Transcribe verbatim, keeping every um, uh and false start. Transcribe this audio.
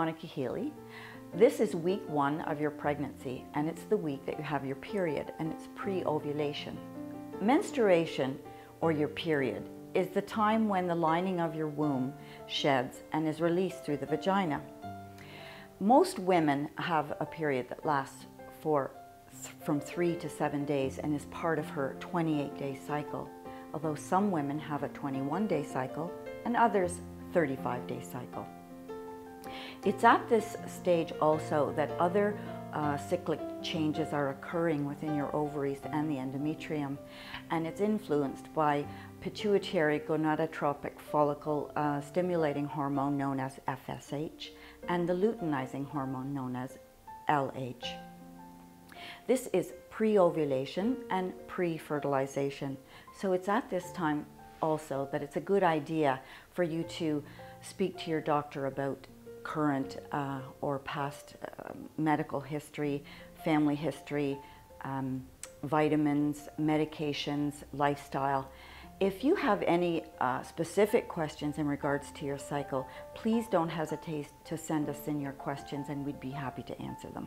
Monica Healy. This is week one of your pregnancy, and it's the week that you have your period, and it's pre-ovulation. Menstruation, or your period, is the time when the lining of your womb sheds and is released through the vagina. Most women have a period that lasts for from three to seven days and is part of her twenty-eight day cycle, although some women have a twenty-one day cycle and others thirty-five day cycle. It's at this stage also that other uh, cyclic changes are occurring within your ovaries and the endometrium, and it's influenced by pituitary gonadotropic follicle uh, stimulating hormone known as F S H and the luteinizing hormone known as L H. This is pre-ovulation and pre-fertilization, so it's at this time also that it's a good idea for you to speak to your doctor about current uh, or past uh, medical history, family history, um, vitamins, medications, lifestyle. If you have any uh, specific questions in regards to your cycle, please don't hesitate to send us in your questions and we'd be happy to answer them.